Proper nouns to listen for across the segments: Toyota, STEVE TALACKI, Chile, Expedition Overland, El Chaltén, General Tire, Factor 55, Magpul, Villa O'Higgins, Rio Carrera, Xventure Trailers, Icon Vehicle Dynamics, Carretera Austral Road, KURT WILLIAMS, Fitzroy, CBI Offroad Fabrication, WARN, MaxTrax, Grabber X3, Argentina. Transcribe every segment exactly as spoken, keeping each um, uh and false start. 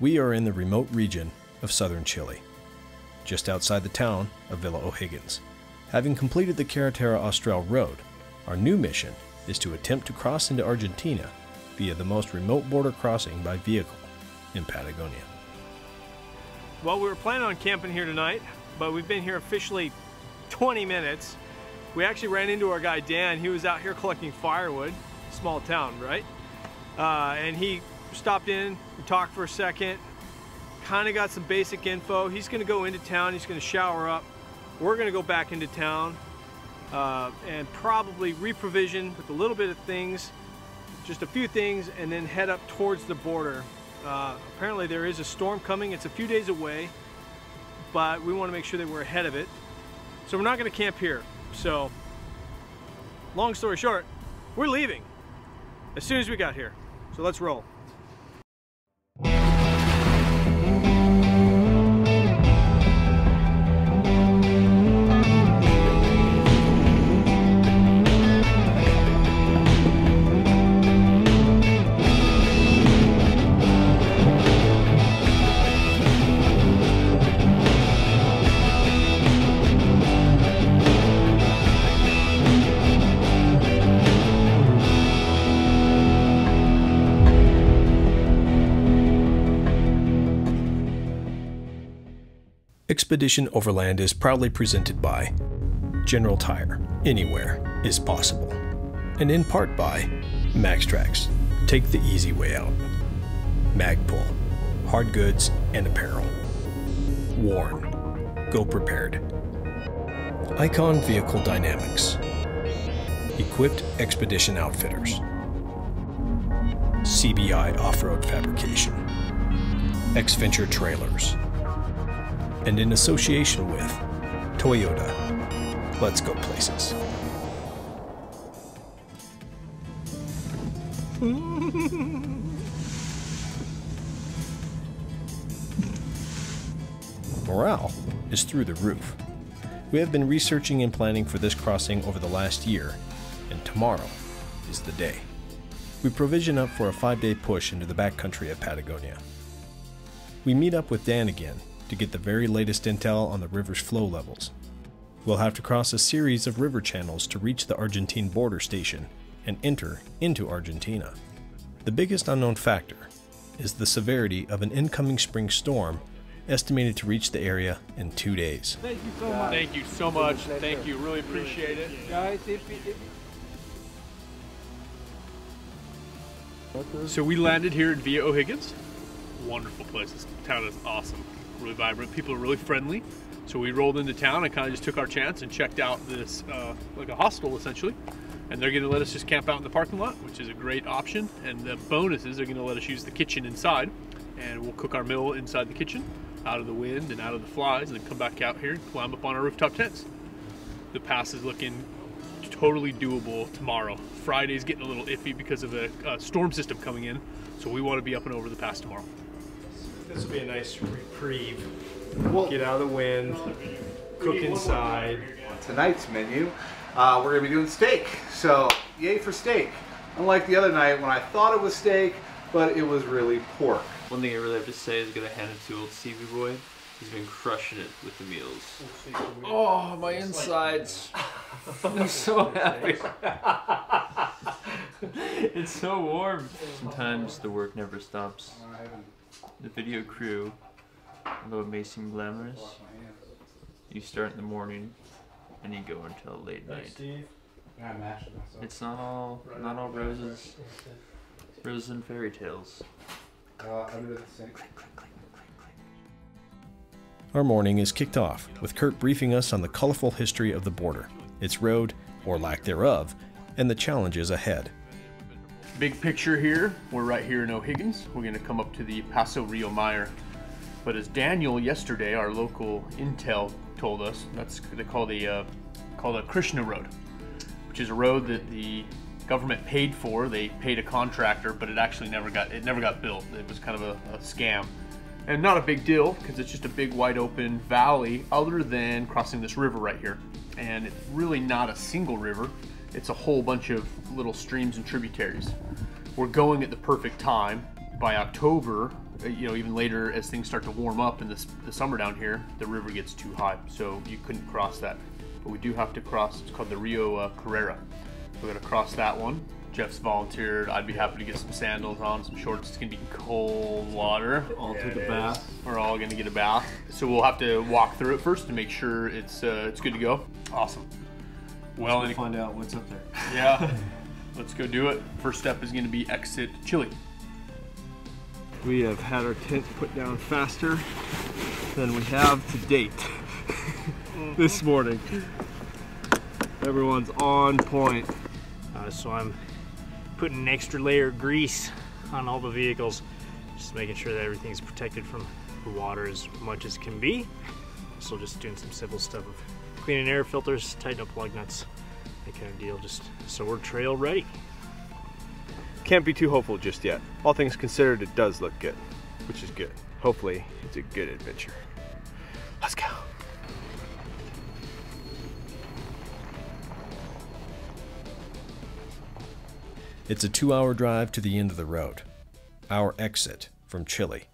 We are in the remote region of southern Chile, just outside the town of Villa O'Higgins. Having completed the Carretera Austral Road, our new mission is to attempt to cross into Argentina via the most remote border crossing by vehicle in Patagonia. Well, we were planning on camping here tonight, but we've been here officially twenty minutes. We actually ran into our guy Dan. He was out here collecting firewood, small town, right? Uh, and he stopped in, we talked for a second, kind of got some basic info. He's gonna go into town, he's gonna shower up. We're gonna go back into town uh, and probably reprovision with a little bit of things, just a few things, and then head up towards the border. Uh, apparently there is a storm coming. It's a few days away, but we wanna make sure that we're ahead of it. So we're not gonna camp here. So, long story short, we're leaving as soon as we got here. So let's roll. Expedition Overland is proudly presented by General Tire. Anywhere is possible. And in part by MaxTrax. Take the easy way out. Magpul. Hard goods and apparel. WARN. Go prepared. Icon Vehicle Dynamics. Equipped Expedition Outfitters. C B I Offroad Fabrication. Xventure Trailers. And in association with Toyota. Let's go places. Morale is through the roof. We have been researching and planning for this crossing over the last year, and tomorrow is the day. We provision up for a five-day push into the backcountry of Patagonia. We meet up with Dan again to get the very latest intel on the river's flow levels. We'll have to cross a series of river channels to reach the Argentine border station and enter into Argentina. The biggest unknown factor is the severity of an incoming spring storm estimated to reach the area in two days. Thank you so much. Thank you so much. Thank you. Really appreciate it. Guys, if it So we landed here in Villa O'Higgins. Wonderful place. This town is awesome. Really vibrant, people are really friendly. So we rolled into town and kind of just took our chance and checked out this uh, like a hostel essentially, and they're gonna let us just camp out in the parking lot, which is a great option. And the bonus is they're gonna let us use the kitchen inside, and we'll cook our meal inside the kitchen, out of the wind and out of the flies, and then come back out here and climb up on our rooftop tents. The pass is looking totally doable tomorrow. Friday's getting a little iffy because of a, a storm system coming in, so we want to be up and over the pass tomorrow. This will be a nice reprieve. Well, get out of the wind, cook inside. Tonight's menu, uh, we're gonna be doing steak. So, yay for steak. Unlike the other night when I thought it was steak, but it was really pork. One thing I really have to say is gonna hand it to old Stevie Boy. He's been crushing it with the meals. Oh, my insides. I'm so happy. It's so warm. Sometimes the work never stops. The video crew, although it may seem glamorous, you start in the morning and you go until late night. It's not all not all roses, roses and fairy tales. Our morning is kicked off with Kurt briefing us on the colorful history of the border, its road or lack thereof, and the challenges ahead. Big picture here, we're right here in O'Higgins. We're gonna come up to the Paso Rio Mayer. But as Daniel yesterday, our local intel told us, that's called a, uh, called a Krishna Road, which is a road that the government paid for. They paid a contractor, but it actually never got, it never got built. It was kind of a, a scam. And not a big deal, because it's just a big wide open valley other than crossing this river right here. And it's really not a single river. It's a whole bunch of little streams and tributaries. We're going at the perfect time. By October, you know, even later as things start to warm up in this, the summer down here, the river gets too high, so you couldn't cross that. But we do have to cross, it's called the Rio uh, Carrera. We're gonna cross that one. Jeff's volunteered. I'd be happy to get some sandals on, some shorts. It's gonna be cold water. All through the bath. We're all gonna get a bath. So we'll have to walk through it first to make sure it's uh, it's good to go. Awesome. Well, we'll find out what's up there. Yeah, let's go do it. First step is gonna be exit Chile. We have had our tent put down faster than we have to date this morning. Everyone's on point. Uh, so I'm putting an extra layer of grease on all the vehicles, just making sure that everything's protected from the water as much as can be. So just doing some simple stuff of cleaning air filters, tighten up lug nuts, that kind of deal, just so we're trail ready. Can't be too hopeful just yet. All things considered, it does look good, which is good. Hopefully, it's a good adventure. Let's go. It's a two-hour drive to the end of the road, our exit from Chile.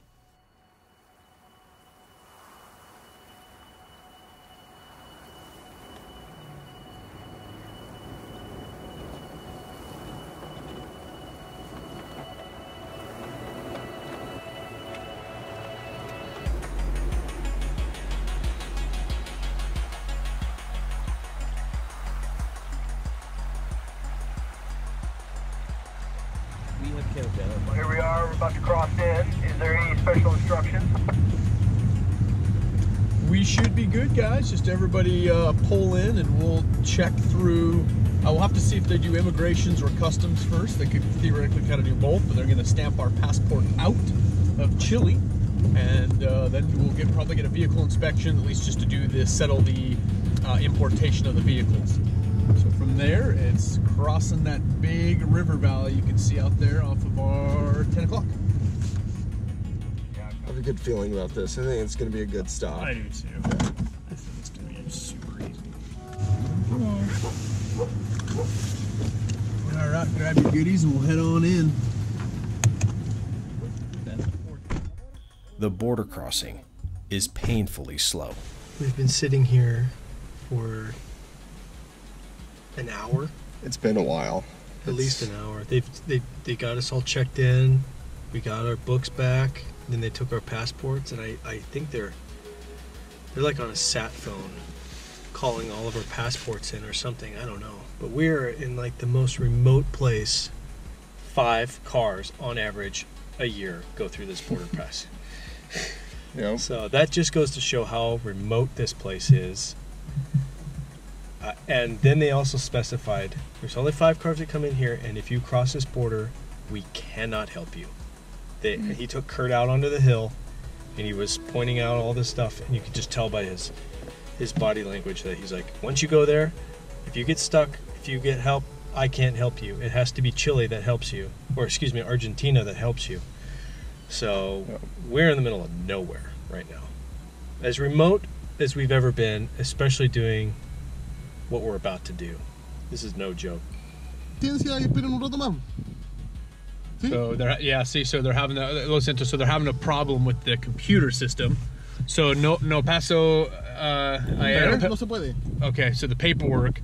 Here we are, we're about to cross in. Is there any special instructions? We should be good, guys. Just everybody uh, pull in and we'll check through. Uh, we'll have to see if they do immigrations or customs first. They could theoretically kind of do both, but they're going to stamp our passport out of Chile. And uh, then we'll get, probably get a vehicle inspection, at least just to do this, settle the uh, importation of the vehicles. So from there, it's crossing that big river valley you can see out there off of our ten o'clock. I have a good feeling about this. I think it's going to be a good stop. I do too. I think it's going to be super easy. Hello. All right, grab your goodies and we'll head on in. The border crossing is painfully slow. We've been sitting here for an hour. It's been a while. At it's... least an hour. They've, they they got us all checked in. We got our books back. Then they took our passports, and I I think they're they're like on a sat phone, calling all of our passports in or something. I don't know. But we're in like the most remote place. Five cars on average a year go through this border pass. Yeah. So that just goes to show how remote this place is. Uh, and then they also specified, there's only five cars that come in here, and if you cross this border, we cannot help you. They, mm-hmm. He took Kurt out onto the hill, and he was pointing out all this stuff, and you could just tell by his his body language that he's like, once you go there, if you get stuck, if you get help, I can't help you. It has to be Chile that helps you, or excuse me, Argentina that helps you. So oh. We're in the middle of nowhere right now. As remote as we've ever been, especially doing what we're about to do. This is no joke. So they're yeah, see, so they're having a, so they're having a problem with the computer system. So no, no Paso. Uh, I, no se puede. Okay, so the paperwork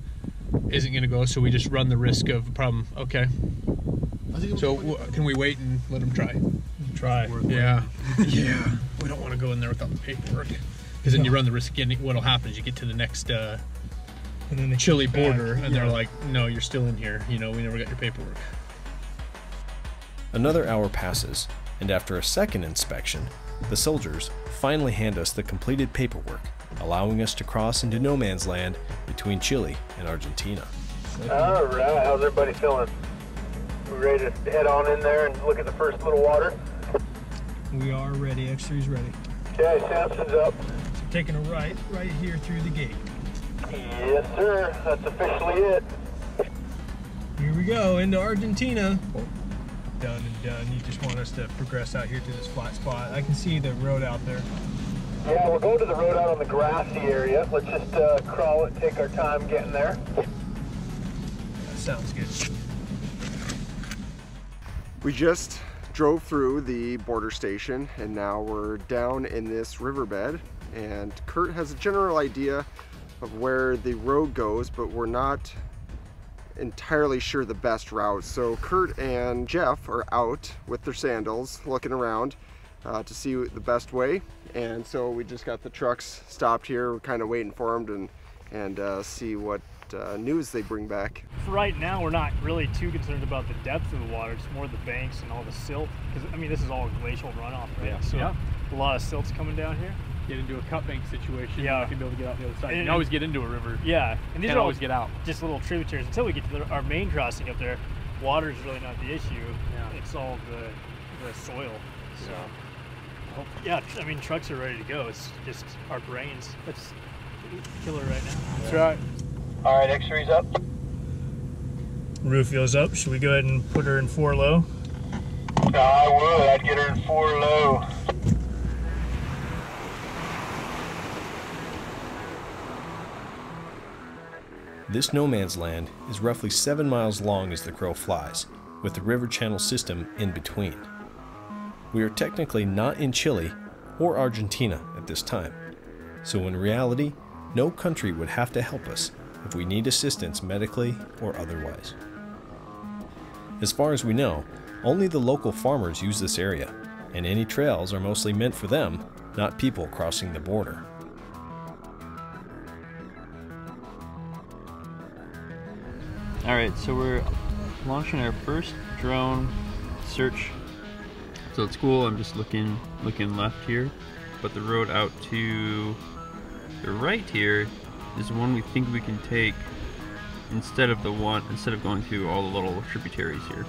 isn't going to go. So we just run the risk of a problem. Okay. So can we wait and let them try? Try. Yeah. Yeah. We don't want to go in there without the paperwork, because then you run the risk. What'll happen is you get to the next. Uh, And then the Chile border, and they're like, no, you're still in here. You know, we never got your paperwork. Another hour passes, and after a second inspection, the soldiers finally hand us the completed paperwork, allowing us to cross into no man's land between Chile and Argentina. All right, how's everybody feeling? We ready to head on in there and look at the first little water? We are ready. X three's ready. Okay, Samson's up. So taking a right, right here through the gate. Yes, sir. That's officially it. Here we go, into Argentina. Done and done. You just want us to progress out here to this flat spot. I can see the road out there. Yeah, we'll go to the road out on the grassy area. Let's just uh, crawl it, take our time getting there. That sounds good. We just drove through the border station and now we're down in this riverbed, and Kurt has a general idea of where the road goes, but we're not entirely sure the best route. So Kurt and Jeff are out with their sandals looking around uh, to see the best way, and so we just got the trucks stopped here. We're kind of waiting for them and and uh, see what Uh, news they bring back. For right now, we're not really too concerned about the depth of the water. It's more the banks and all the silt, because I mean this is all glacial runoff, right? Yeah. So yeah. A lot of silt's coming down here. Get into a cut bank situation. Yeah. You can be able to get out the other side. And, you can always get into a river. Yeah. And these Can't are always get out. Just little tributaries. Until we get to the, our main crossing up there, water's really not the issue. Yeah. It's all the the soil. So. Yeah. yeah. I mean, trucks are ready to go. It's just our brains. That's killer right now. That's right. All right, X three's up. Rufio's up. Should we go ahead and put her in four low? No, I would. I'd get her in four low. This no man's land is roughly seven miles long as the crow flies, with the river channel system in between. We are technically not in Chile or Argentina at this time, so in reality, no country would have to help us if we need assistance medically or otherwise. As far as we know, only the local farmers use this area, and any trails are mostly meant for them, not people crossing the border. All right, so we're launching our first drone search. So it's cool, I'm just looking, looking left here, but the road out to the right here is one we think we can take instead of the one instead of going through all the little tributaries here.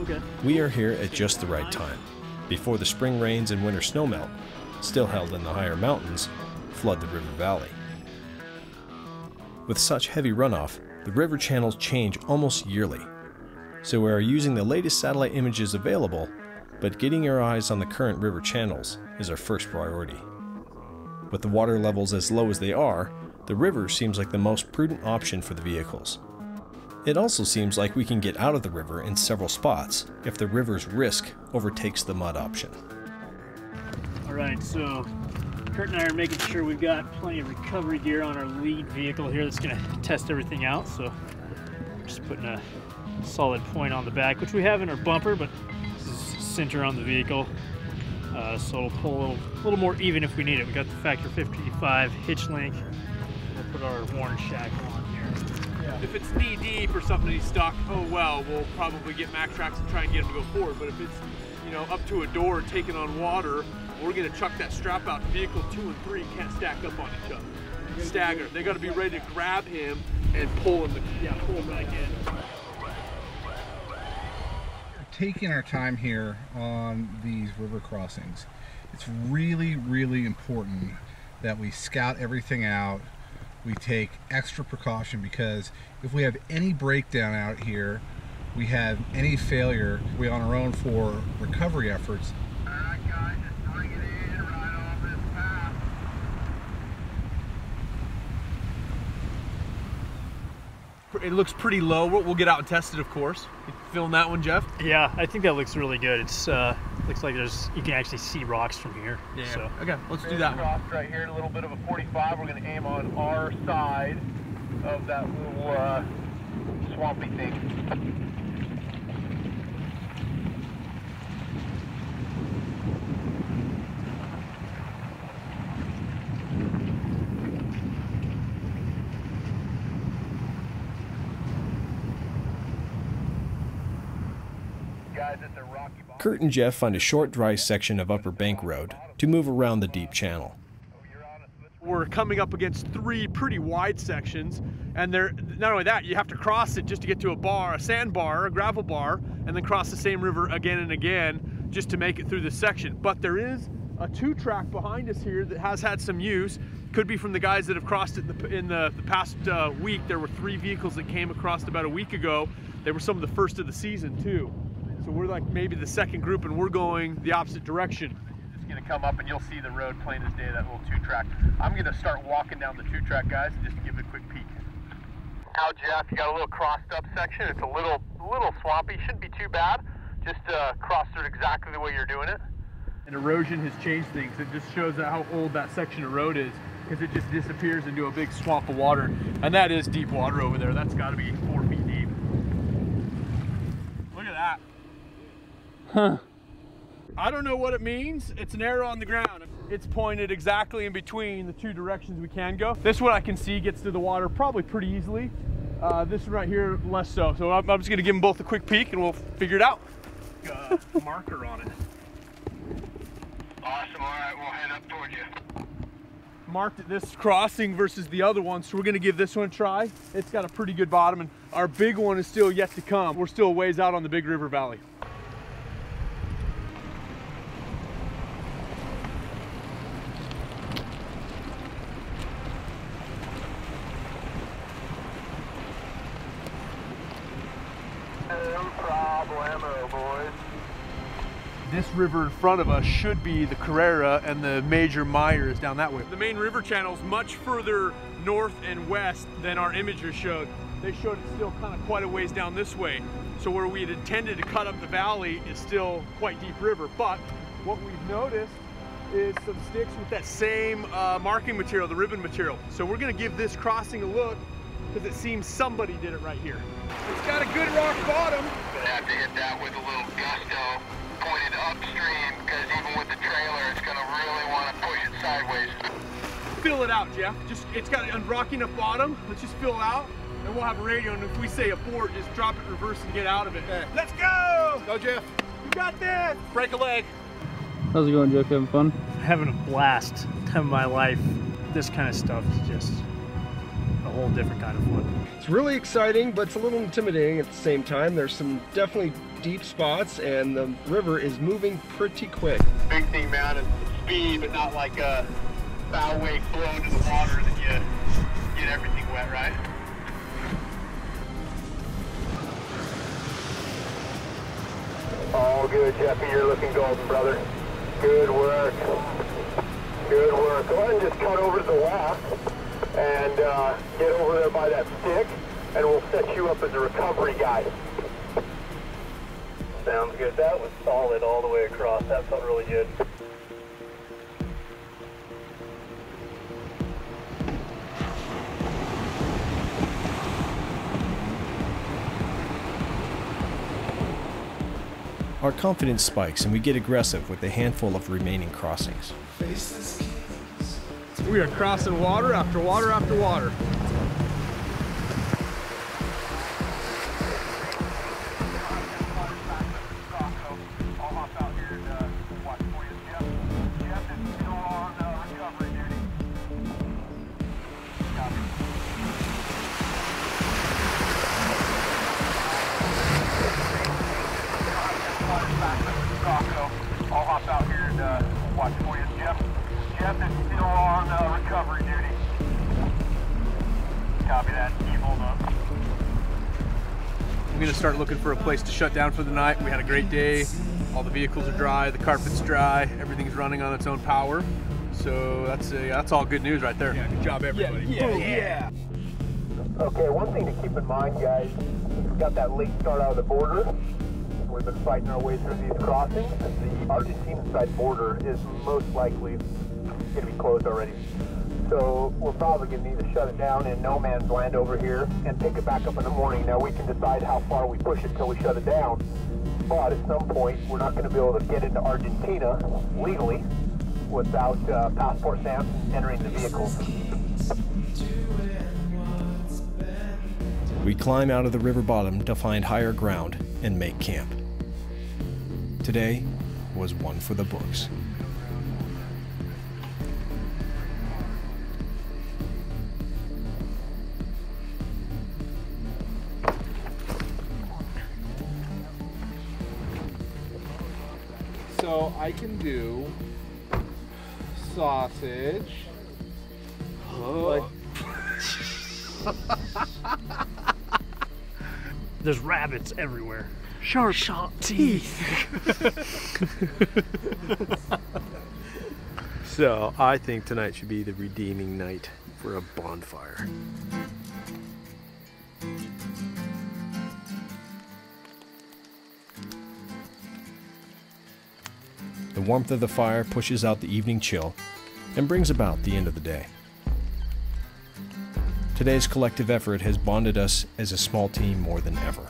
Okay. We are here at just the right time, before the spring rains and winter snowmelt, still held in the higher mountains, flood the river valley. With such heavy runoff, the river channels change almost yearly, so we are using the latest satellite images available, but getting our eyes on the current river channels is our first priority. With the water levels as low as they are, the river seems like the most prudent option for the vehicles. It also seems like we can get out of the river in several spots if the river's risk overtakes the mud option. All right, so Kurt and I are making sure we've got plenty of recovery gear on our lead vehicle here that's gonna test everything out. So just putting a solid point on the back, which we have in our bumper, but this is center on the vehicle. Uh, so it'll pull a little, little more even if we need it. We got the Factor fifty-five hitch link. We'll put our WARN shackle on here. Yeah. If it's knee deep or something he's stuck, oh well, we'll probably get MaxTrax and try and get him to go forward. But if it's, you know, up to a door taking on water, we're gonna chuck that strap out. Vehicle two and three can't stack up on each other. Stagger. They gotta be ready to grab him and pull him. To, yeah, pull him back in. Taking our time here on these river crossings, it's really really important that we scout everything out. We take extra precaution, because if we have any breakdown out here, we have any failure, we on our own for recovery efforts. All right, guys, just bring it in right off this path. It looks pretty low. We'll get out and test it, of course. Film that one, Jeff? Yeah, I think that looks really good. It's uh, looks like there's you can actually see rocks from here. Yeah. So. Okay, let's do that one. Right here, a little bit of a forty-five. We're going to aim on our side of that little uh, swampy thing. Kurt and Jeff find a short, dry section of Upper Bank Road to move around the deep channel. We're coming up against three pretty wide sections, and they're not only that, you have to cross it just to get to a bar, a sandbar, a gravel bar, and then cross the same river again and again just to make it through this section. But there is a two-track behind us here that has had some use. Could be from the guys that have crossed it in the, in the, the past uh, week. There were three vehicles that came across about a week ago. They were some of the first of the season, too. So we're like maybe the second group, and we're going the opposite direction. It's gonna come up and you'll see the road plain as day, that little two track. I'm gonna start walking down the two track, guys, and just give it a quick peek. Now, Jeff, you got a little crossed up section. It's a little, little swampy, shouldn't be too bad. just uh, cross through it exactly the way you're doing it. And erosion has changed things. It just shows that how old that section of road is, because it just disappears into a big swamp of water. And that is deep water over there. That's got to be four feet deep. Look at that. Huh. I don't know what it means. It's an arrow on the ground. It's pointed exactly in between the two directions we can go. This one I can see gets to the water probably pretty easily. Uh, this one right here, less so. So I'm, I'm just gonna give them both a quick peek and we'll figure it out. Got a marker on it. Awesome, all right, we'll head up toward you. Marked at this crossing versus the other one, so we're gonna give this one a try. It's got a pretty good bottom, and our big one is still yet to come. We're still a ways out on the Big River Valley. This river in front of us should be the Carrera, and the major Mayer is down that way. The main river channel is much further north and west than our images showed. They showed it still kind of quite a ways down this way. So where we had intended to cut up the valley is still quite deep river. But what we've noticed is some sticks with that same uh, marking material, the ribbon material. So we're gonna give this crossing a look, because it seems somebody did it right here. It's got a good rock bottom. Gonna have to hit that with a little gusto. Pointed upstream, because even with the trailer, it's gonna really want to push it sideways. Fill it out, Jeff. Just, it's got a rocky enough bottom. Let's just fill it out, and we'll have a radio. And if we say abort, just drop it in reverse and get out of it. Okay. Let's go! Go, Jeff. You got this. Break a leg. How's it going, Jeff? Having fun? Having a blast. Time of my life. This kind of stuff is just a whole different kind of fun. It's really exciting, but it's a little intimidating at the same time. There's some definitely deep spots, and the river is moving pretty quick. Big thing, man, is speed, but not like a foul wake blow into the water that you get everything wet, right? All good, Jeffy. You're looking golden, brother. Good work. Good work. Go ahead and just cut over to the left and uh, get over there by that stick, and we'll set you up as a recovery guide. Sounds good. That was solid all the way across. That felt really good. Our confidence spikes and we get aggressive with a handful of remaining crossings. We are crossing water after water after water. Start looking for a place to shut down for the night. We had a great day. All the vehicles are dry, the carpet's dry, everything's running on its own power. So that's a, that's all good news right there. Yeah, good job everybody. Yeah, yeah, yeah. Okay, one thing to keep in mind, guys, we've got that late start out of the border. We've been fighting our way through these crossings. The Argentina side border is most likely gonna be closed already. So we're probably going to need to shut it down in no man's land over here and pick it back up in the morning. Now we can decide how far we push it till we shut it down, but at some point we're not going to be able to get into Argentina legally without uh, passport stamps entering the vehicles. We climb out of the river bottom to find higher ground and make camp. Today was one for the books. So I can do sausage. Oh. There's rabbits everywhere. Sharp, sharp teeth. So I think tonight should be the redeeming night for a bonfire. warmth of the fire pushes out the evening chill and brings about the end of the day. Today's collective effort has bonded us as a small team more than ever.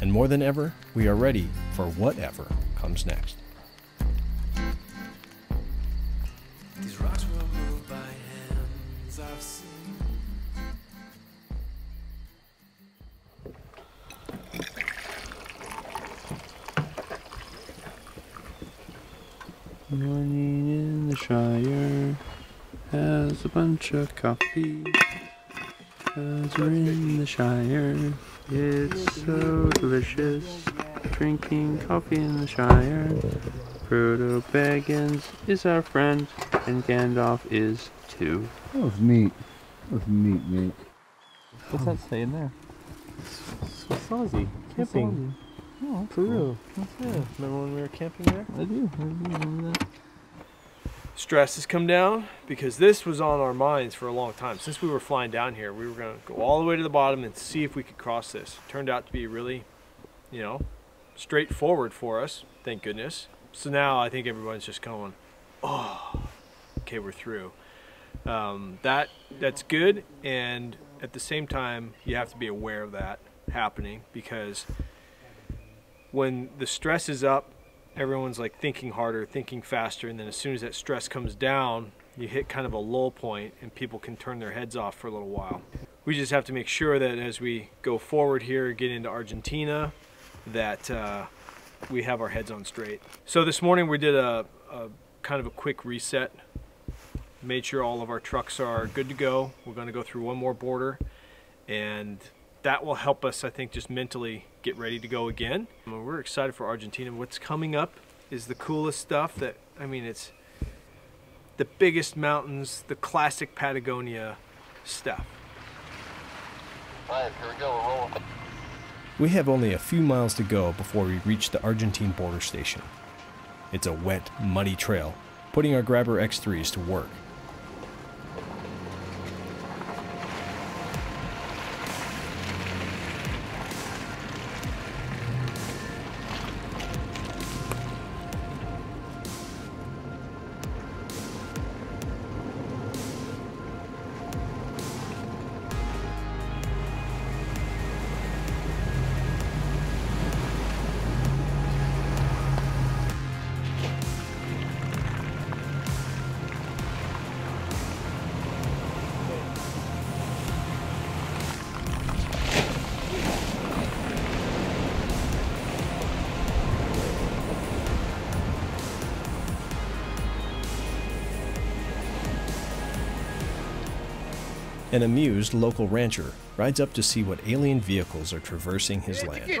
And more than ever, we are ready for whatever comes next. These rocks were moved by hands I've seen. Morning in the Shire has a bunch of coffee. Cause we're in the Shire, it's so delicious. Drinking coffee in the Shire. Proto Baggins is our friend, and Gandalf is too. That was meat. That was meat, mate. What's that saying there? Swazi. Camping. Oh, that's Peru. Cool. That's it. Remember when we were camping there? I do. I do remember that. Stress has come down because this was on our minds for a long time. Since we were flying down here, we were going to go all the way to the bottom and see if we could cross this. Turned out to be really, you know, straightforward for us. Thank goodness. So now I think everyone's just going, oh, okay, we're through. Um, that that's good, and at the same time, you have to be aware of that happening because when the stress is up, everyone's like thinking harder, thinking faster, and then as soon as that stress comes down, you hit kind of a lull point and people can turn their heads off for a little while. We just have to make sure that as we go forward here, get into Argentina, that uh, we have our heads on straight. So this morning we did a, a kind of a quick reset, made sure all of our trucks are good to go. We're gonna go through one more border, and that will help us, I think, just mentally get ready to go again. I mean, we're excited for Argentina. What's coming up is the coolest stuff that, I mean, it's the biggest mountains, the classic Patagonia stuff. All right, here we go, we're rolling. We have only a few miles to go before we reach the Argentine border station. It's a wet, muddy trail, putting our Grabber X threes to work. An amused local rancher rides up to see what alien vehicles are traversing his land. He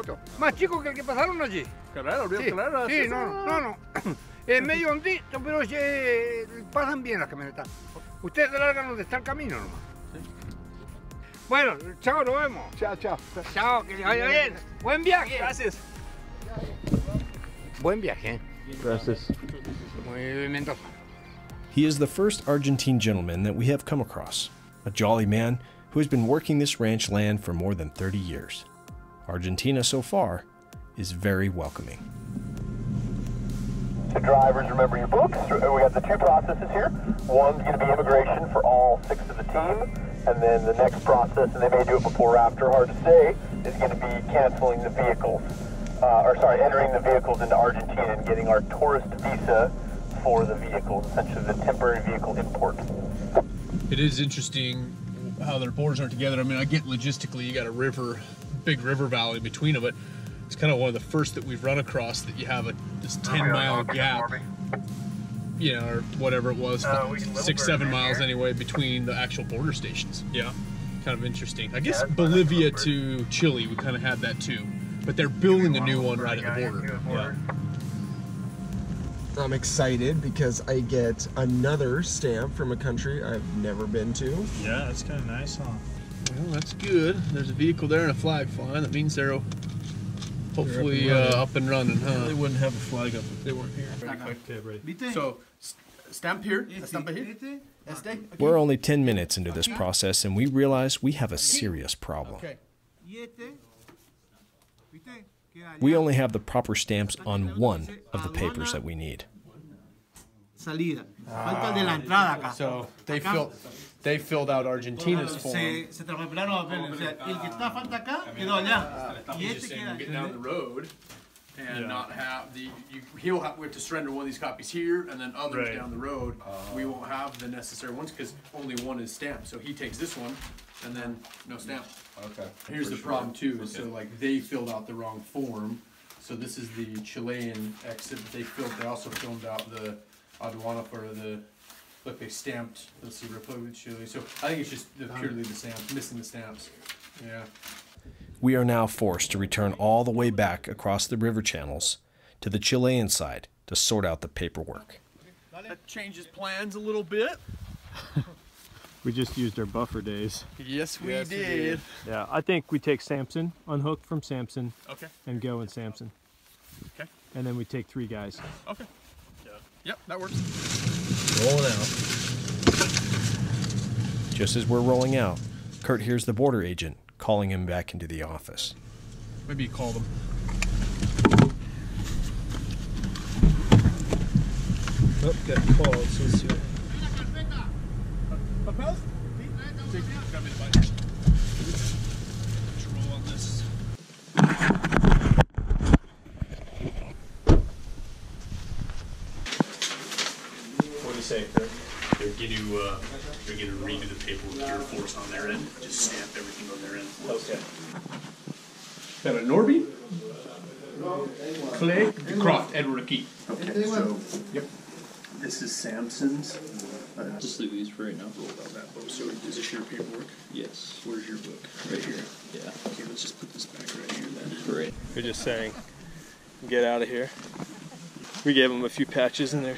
is the first Argentine gentleman that we have come across. A jolly man who has been working this ranch land for more than thirty years. Argentina so far is very welcoming. So drivers, remember your books. We got the two processes here. One's going to be immigration for all six of the team, and then the next process, and they may do it before or after, hard to say, is going to be canceling the vehicles, uh, or sorry, entering the vehicles into Argentina and getting our tourist visa for the vehicles, essentially the temporary vehicle import. It is interesting how their borders aren't together. I mean, I get logistically, you got a river, big river valley between them, but it's kind of one of the first that we've run across that you have a this ten mile gap, you know, or whatever it was, uh, six, seven miles here. Anyway, between the actual border stations. Yeah, kind of interesting. I guess yeah, Bolivia to Chile, we kind of had that too, but they're building a new one right at the border. border. Yeah. I'm excited because I get another stamp from a country I've never been to. Yeah, that's kind of nice, huh? Well, that's good. There's a vehicle there and a flag flying. That means they're hopefully they're up, and uh, up and running, huh? They wouldn't have a flag up if they weren't here. Okay, so, stamp here, stamp here. We're only ten minutes into this process and we realize we have a serious problem. We only have the proper stamps on one of the papers that we need. salida. Falta el de la entrada acá. So they, acá. Fill, they filled out Argentina's form. Se, se traspapelaron los papeles. O sea, el que está falta acá quedó allá. Y este queda allá. And yeah. not have the you, he'll have we have to surrender one of these copies here and then others right. down the road. Uh, we won't have the necessary ones because only one is stamped. So he takes this one and then no stamp. Okay. Here's For the sure. problem too. Okay. So like they filled out the wrong form. So this is the Chilean exhibit they filled. They also filled out the aduana for the look they stamped. Let's see, Republic of Chile. So I think it's just the, purely the stamps, missing the stamps. Yeah. We are now forced to return all the way back across the river channels to the Chilean side to sort out the paperwork. That changes plans a little bit. We just used our buffer days. Yes, we, yes did. we did. Yeah, I think we take Sampson, unhook from Sampson, okay. and go in Sampson. Okay. And then we take three guys. Okay. Yeah. Yep, that works. Rolling out. Just as we're rolling out, Kurt hears the border agent calling him back into the office. Maybe you called him. Oh, got called. So let's see what... What do you say, Kurt? They're going to, uh, they're going to redo the paperwork here for us on their end. Just stamp everything on their end. Okay. Got a Norby, Clay, Croft, Edward Key. Okay, so, yep. This is Sampson's. Uh, just leave these for right now. That book. So is this your paperwork? Yes. Where's your book? Right here. Yeah. Okay, let's just put this back right here then. Great. They're just saying, get out of here. We gave them a few patches in there.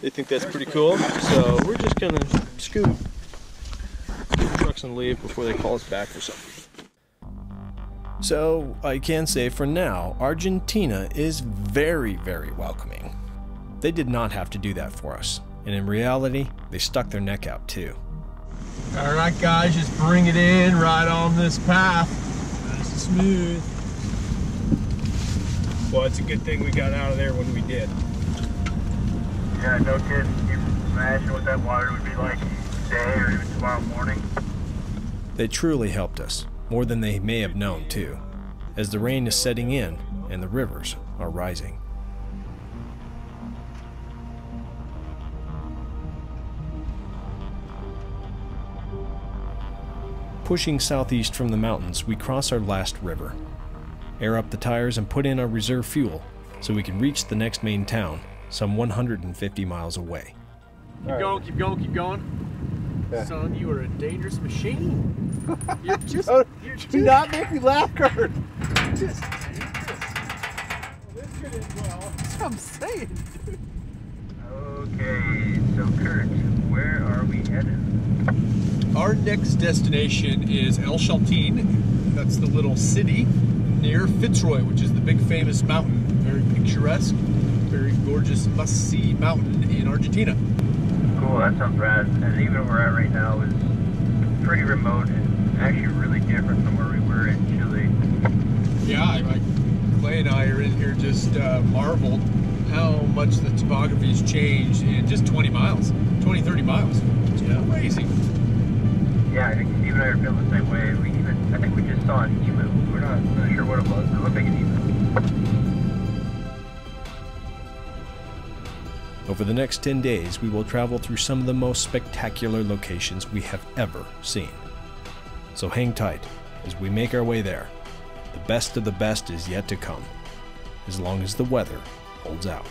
They think that's pretty cool, so we're just gonna scoot trucks and leave before they call us back for something. So I can say for now, Argentina is very, very welcoming. They did not have to do that for us, and in reality, they stuck their neck out too. All right, guys, just bring it in right on this path. Nice and smooth. Well, it's a good thing we got out of there when we did. Yeah, no kidding. Can you imagine what that water would be like today or even tomorrow morning? They truly helped us, more than they may have known too, as the rain is setting in and the rivers are rising. Pushing southeast from the mountains, we cross our last river, air up the tires and put in our reserve fuel so we can reach the next main town, some one hundred fifty miles away. Keep right. going, keep going, keep going. Yeah. Son, you are a dangerous machine. You're just, oh, you're just... Do not make me laugh, Kurt. Just, just. Well, this could end well. That's what I'm saying, dude. Okay, so Kurt, where are we headed? Our next destination is El Chaltén. That's the little city near Fitzroy, which is the big famous mountain. Very picturesque. Very gorgeous must-see mountain in Argentina. Cool, that sounds rad. And even where we're at right now is pretty remote and actually really different from where we were in Chile. Yeah, I, I, Clay and I are in here just uh, marveled how much the topography's changed in just twenty miles, twenty, thirty miles. It's yeah. crazy. Yeah, I think Steve and I are feeling the same way. We even, I think we just saw an emu. We're not, not sure what it was. It looked like an emu. Over the next ten days, we will travel through some of the most spectacular locations we have ever seen. So hang tight as we make our way there. The best of the best is yet to come, as long as the weather holds out.